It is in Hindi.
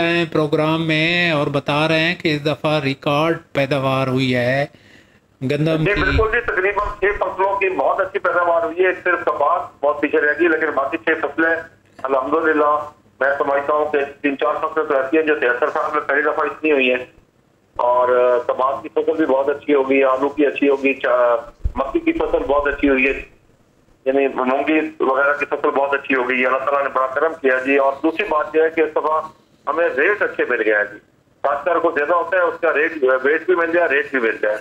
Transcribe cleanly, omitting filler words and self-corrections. बताए हैं प्रोग्राम में और बता रहे हैं कि इस दफ़ा रिकॉर्ड पैदावार हुई है गंदम की। बिल्कुल जी, तकरीबन 6 फसलों की बहुत अच्छी पैदावार हुई है, सिर्फ कपास बहुत पीछे रहेगी, लेकिन बाकी 6 फसलें अल्हम्दुलिल्लाह मैं समझता हूँ कि 3-4 फसलें तो रहती हैं जो 73 साल में पहली दफ़ा इतनी हुई है। और कपास की फसल भी बहुत अच्छी होगी, आलू की अच्छी होगी, मक्की की फसल बहुत अच्छी हुई है, यानी मूंगी वगैरह की फसल बहुत अच्छी हो गई। अल्लाह ताला ने बड़ा करम किया जी। और दूसरी बात यह है कि इस दफा हमें रेट अच्छे मिल गया है जी, खासकर को ज्यादा होता है उसका रेट वेट भी मिल गया, रेट भी मिल गया।